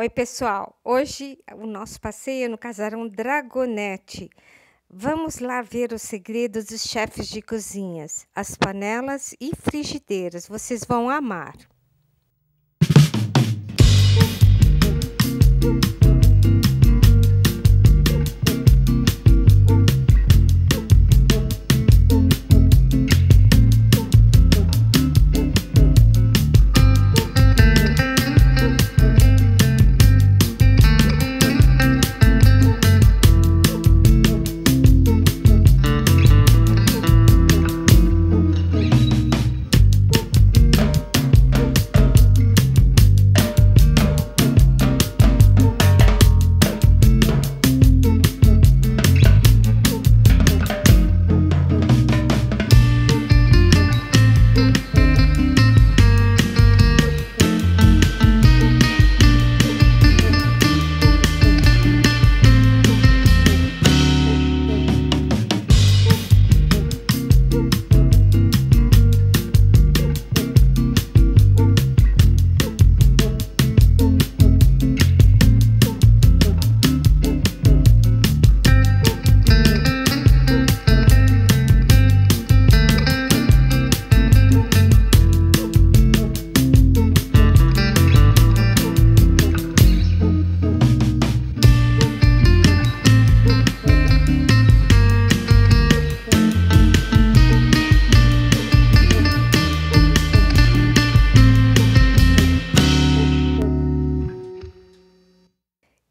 Oi, pessoal! Hoje o nosso passeio no Casarão Dragonetti. Vamos lá ver os segredos dos chefes de cozinhas, as panelas e frigideiras. Vocês vão amar!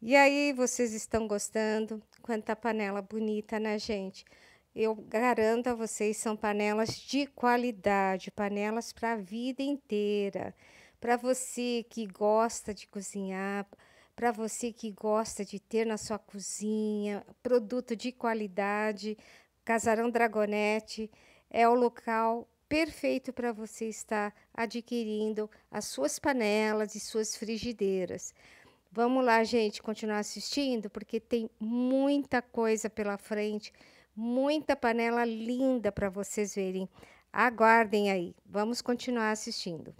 E aí, vocês estão gostando? Quanta panela bonita, né, gente? Eu garanto a vocês, são panelas de qualidade, panelas para a vida inteira. Para você que gosta de cozinhar, para você que gosta de ter na sua cozinha produto de qualidade, Casarão Dragonetti é o local perfeito para você estar adquirindo as suas panelas e suas frigideiras. Vamos lá, gente, continuar assistindo, porque tem muita coisa pela frente, muita panela linda para vocês verem. Aguardem aí, vamos continuar assistindo.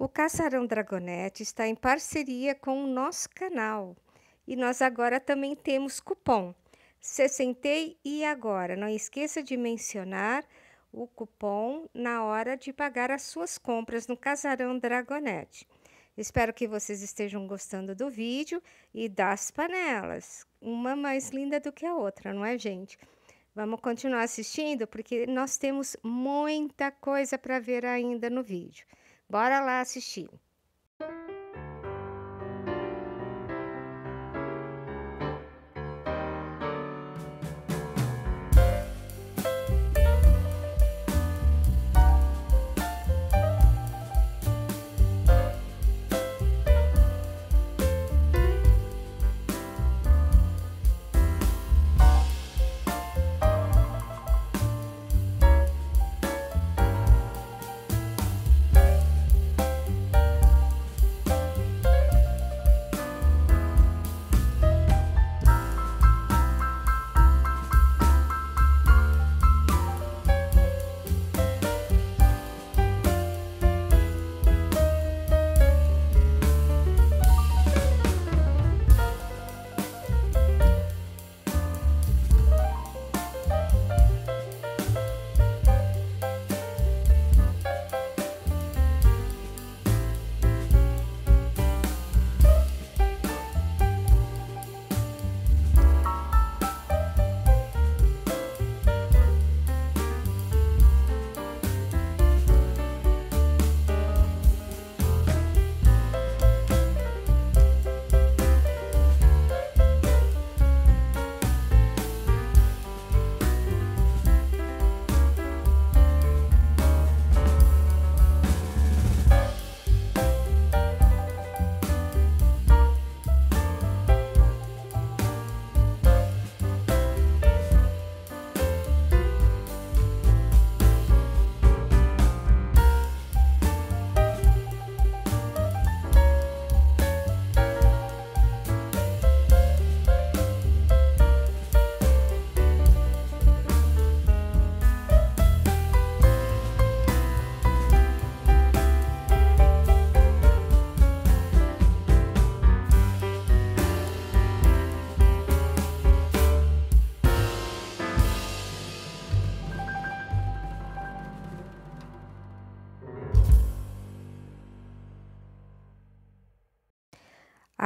O Casarão Dragonetti está em parceria com o nosso canal e nós agora também temos cupom Sessentei e agora. Não esqueça de mencionar o cupom na hora de pagar as suas compras no Casarão Dragonetti. Espero que vocês estejam gostando do vídeo e das panelas, uma mais linda do que a outra, não é, gente? Vamos continuar assistindo porque nós temos muita coisa para ver ainda no vídeo. Bora lá assistir!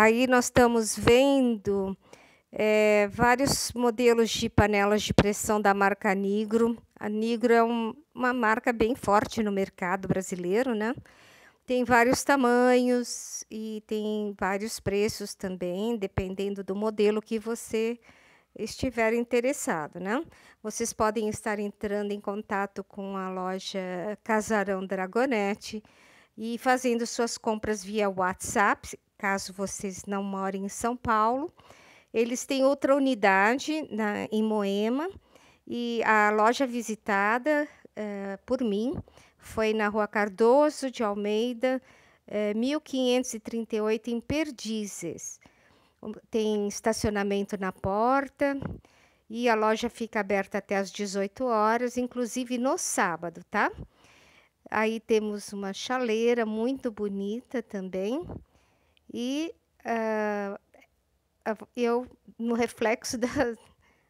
Aí nós estamos vendo vários modelos de panelas de pressão da marca Nigro. A Nigro é uma marca bem forte no mercado brasileiro, né? Tem vários tamanhos e tem vários preços também, dependendo do modelo que você estiver interessado, né? Vocês podem estar entrando em contato com a loja Casarão Dragonetti e fazendo suas compras via WhatsApp, caso vocês não morem em São Paulo. Eles têm outra unidade em Moema, e a loja visitada por mim foi na rua Cardoso de Almeida, 1538, em Perdizes. Tem estacionamento na porta e a loja fica aberta até às 18 horas, inclusive no sábado, tá? Aí temos uma chaleira muito bonita também e eu no reflexo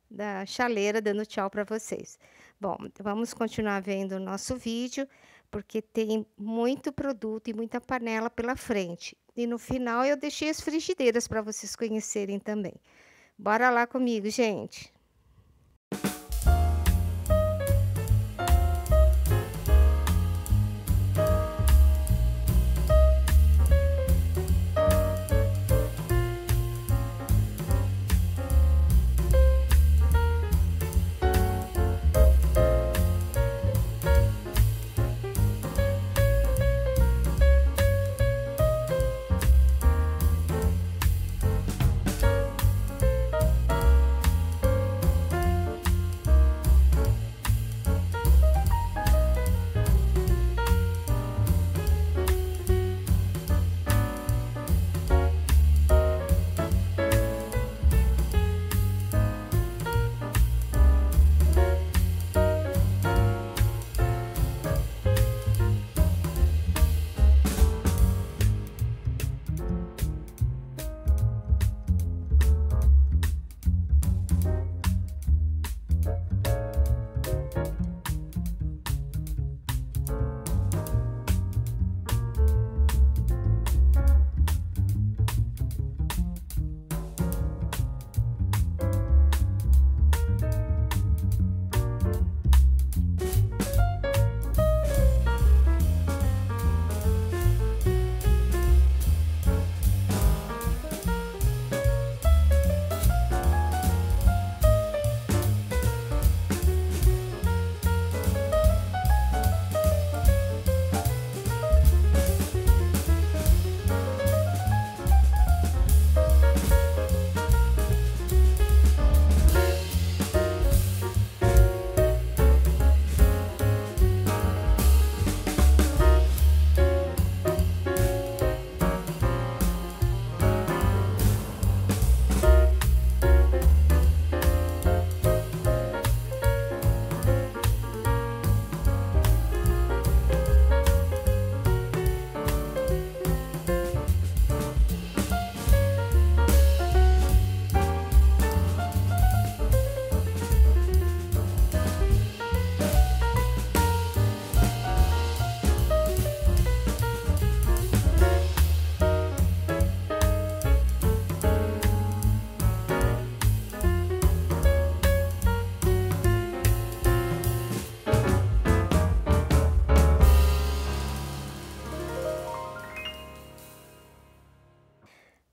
da chaleira dando tchau para vocês. Bom, vamos continuar vendo o nosso vídeo, porque tem muito produto e muita panela pela frente. E no final eu deixei as frigideiras para vocês conhecerem também. Bora lá comigo, gente!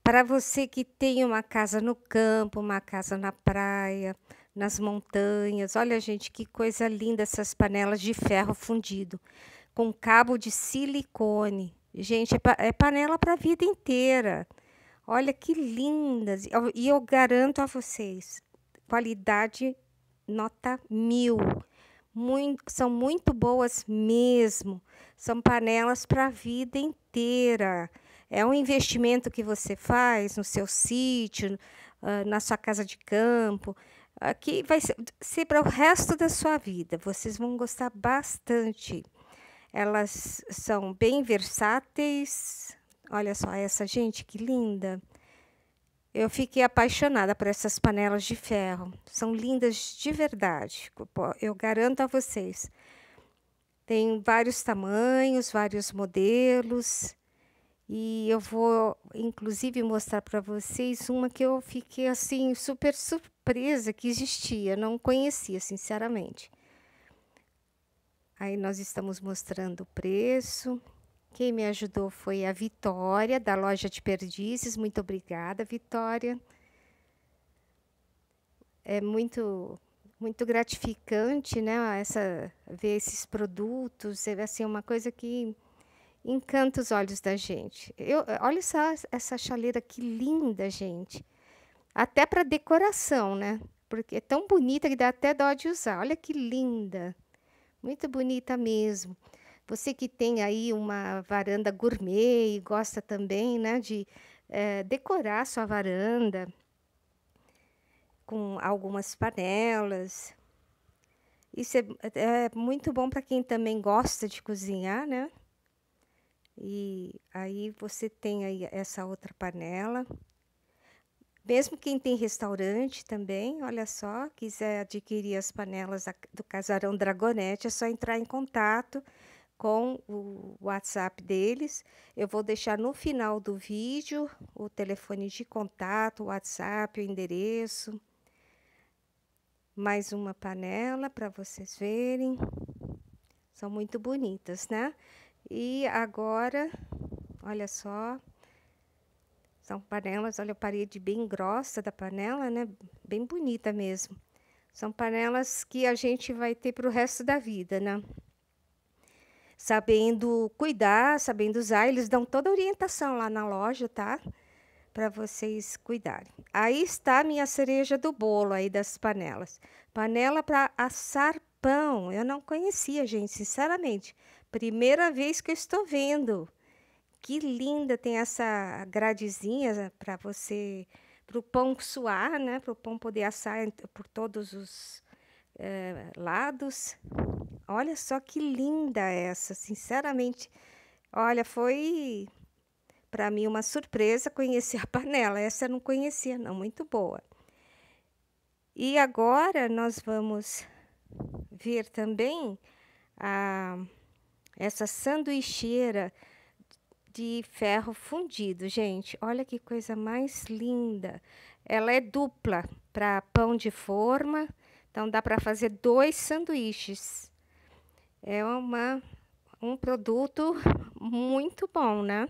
Para você que tem uma casa no campo, uma casa na praia, nas montanhas, olha, gente, que coisa linda essas panelas de ferro fundido, com cabo de silicone. Gente, é panela para a vida inteira. Olha que lindas. E eu garanto a vocês, qualidade nota 1000. São muito boas mesmo. São panelas para a vida inteira. É um investimento que você faz no seu sítio, na sua casa de campo, que vai ser para o resto da sua vida. Vocês vão gostar bastante. Elas são bem versáteis. Olha só essa, gente, que linda. Eu fiquei apaixonada por essas panelas de ferro. São lindas de verdade, eu garanto a vocês. Tem vários tamanhos, vários modelos. E eu vou, inclusive, mostrar para vocês uma que eu fiquei assim super surpresa que existia, não conhecia, sinceramente. Aí nós estamos mostrando o preço. Quem me ajudou foi a Vitória, da loja de Perdizes. Muito obrigada, Vitória. É muito gratificante, né, ver esses produtos, é assim uma coisa que encanta os olhos da gente. Olha só essa chaleira, que linda, gente. Até para decoração, né? Porque é tão bonita que dá até dó de usar. Olha que linda. Muito bonita mesmo. Você que tem aí uma varanda gourmet e gosta também, né, de decorar sua varanda com algumas panelas. Isso é muito bom para quem também gosta de cozinhar, né? E aí você tem aí essa outra panela. Mesmo quem tem restaurante também, olha só, quiser adquirir as panelas do Casarão Dragonetti, é só entrar em contato com o WhatsApp deles. Eu vou deixar no final do vídeo o telefone de contato, o WhatsApp, o endereço. Mais uma panela para vocês verem. São muito bonitas, né? E agora, olha só, são panelas, olha a parede bem grossa da panela, né? Bem bonita mesmo. São panelas que a gente vai ter para o resto da vida, né? Sabendo cuidar, sabendo usar, eles dão toda a orientação lá na loja, tá? Para vocês cuidarem. Aí está a minha cereja do bolo aí das panelas. Panela para assar pão. Eu não conhecia, gente, sinceramente. Primeira vez que eu estou vendo. Que linda, tem essa gradezinha para você, para o pão suar, né? Para o pão poder assar por todos os lados. Olha só que linda essa, sinceramente. Olha, foi para mim uma surpresa conhecer a panela. Essa eu não conhecia, não, muito boa. E agora nós vamos ver também essa sanduicheira de ferro fundido, gente. Olha que coisa mais linda. Ela é dupla para pão de forma, então dá para fazer 2 sanduíches. É um produto muito bom, né?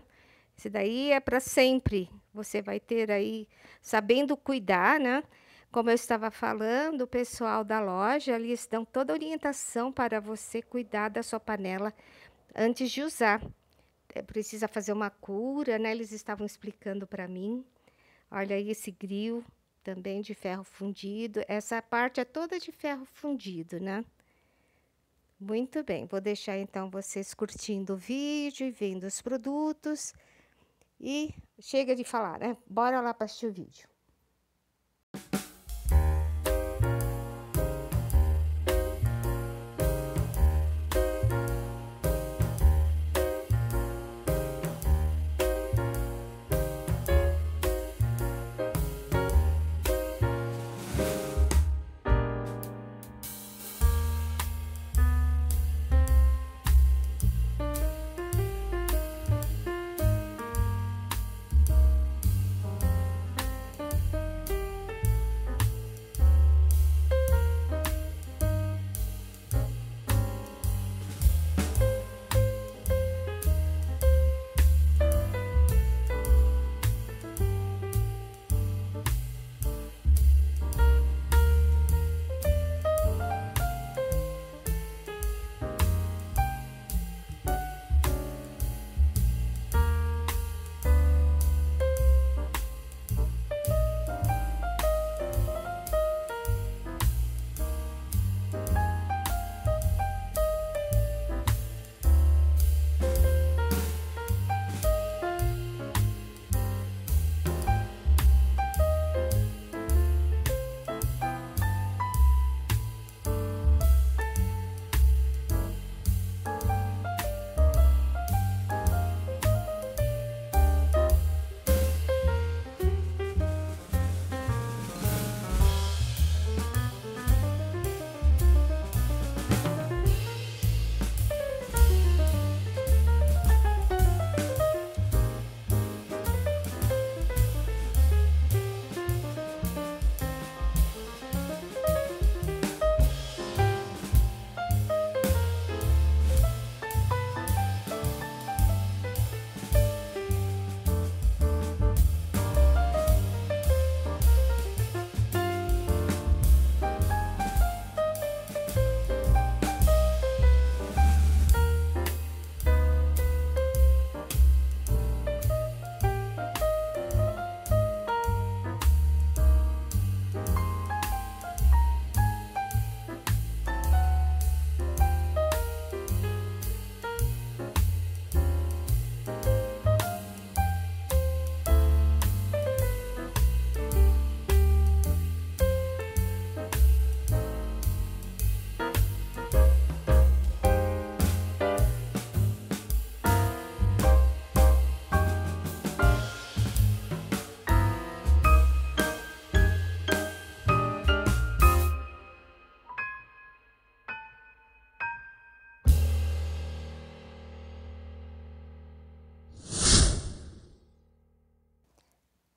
Esse daí é para sempre. Você vai ter aí, sabendo cuidar, né? Como eu estava falando, o pessoal da loja, eles dão toda a orientação para você cuidar da sua panela antes de usar. Precisa fazer uma cura, né? Eles estavam explicando para mim. Olha aí esse grill também de ferro fundido. Essa parte é toda de ferro fundido, né? Muito bem, vou deixar então vocês curtindo o vídeo e vendo os produtos. E chega de falar, né? Bora lá para assistir o vídeo.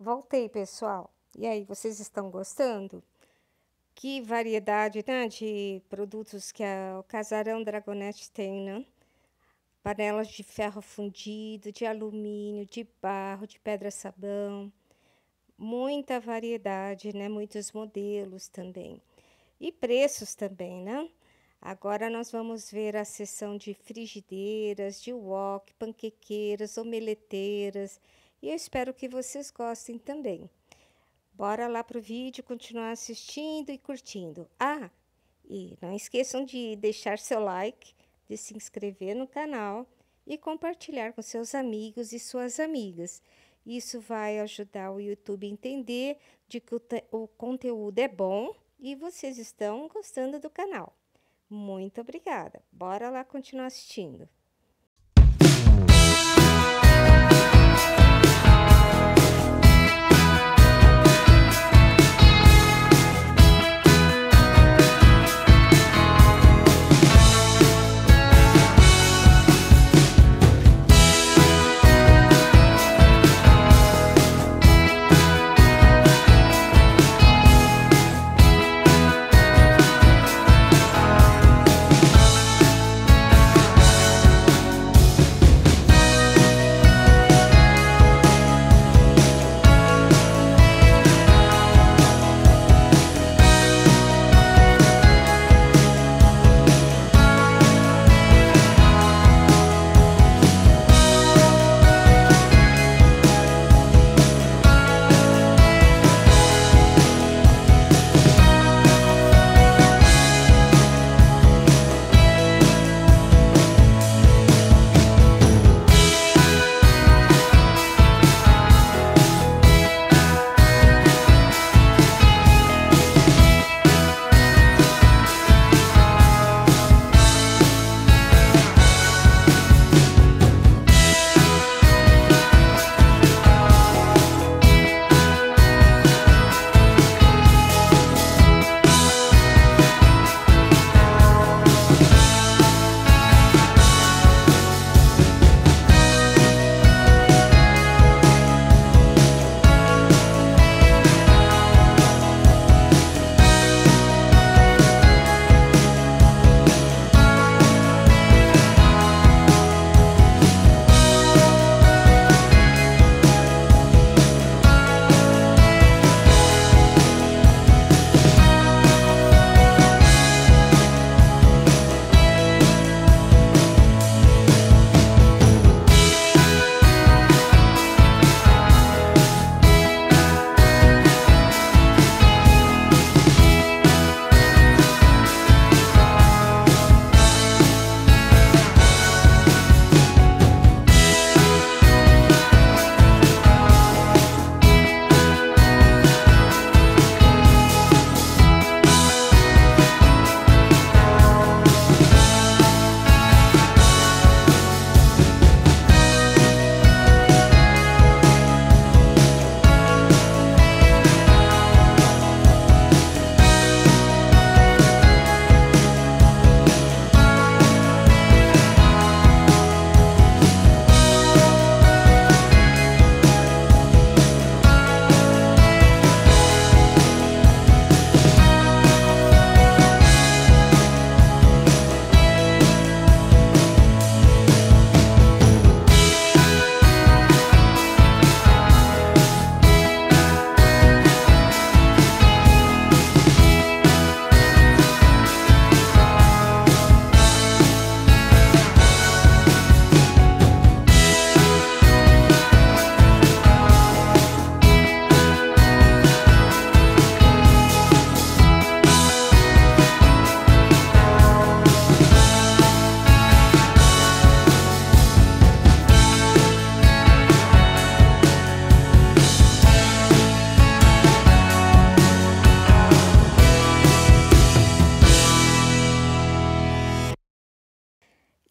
Voltei, pessoal. E aí, vocês estão gostando? Que variedade, né, de produtos que o Casarão Dragonetti tem, né? Panelas de ferro fundido, de alumínio, de barro, de pedra-sabão. Muita variedade, né? Muitos modelos também. E preços também, né? Agora nós vamos ver a seção de frigideiras, de wok, panquequeiras, omeleteiras. E eu espero que vocês gostem também. Bora lá pro vídeo, continuar assistindo e curtindo. Ah, e não esqueçam de deixar seu like, de se inscrever no canal e compartilhar com seus amigos e suas amigas. Isso vai ajudar o YouTube a entender de que o conteúdo é bom e vocês estão gostando do canal. Muito obrigada. Bora lá continuar assistindo.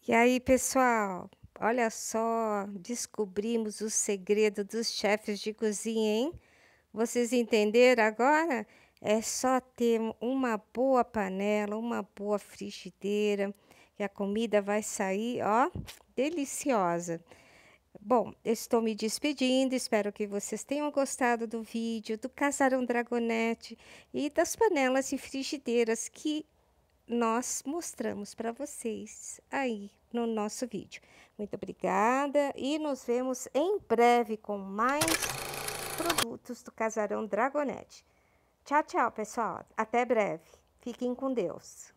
E aí, pessoal, olha só, descobrimos o segredo dos chefes de cozinha, hein? Vocês entenderam agora? É só ter uma boa panela, uma boa frigideira, e a comida vai sair, ó, deliciosa. Bom, eu estou me despedindo, espero que vocês tenham gostado do vídeo, do Casarão Dragonetti e das panelas e frigideiras que nós mostramos para vocês aí no nosso vídeo. Muito obrigada e nos vemos em breve com mais produtos do Casarão Dragonetti. Tchau, tchau, pessoal. Até breve. Fiquem com Deus.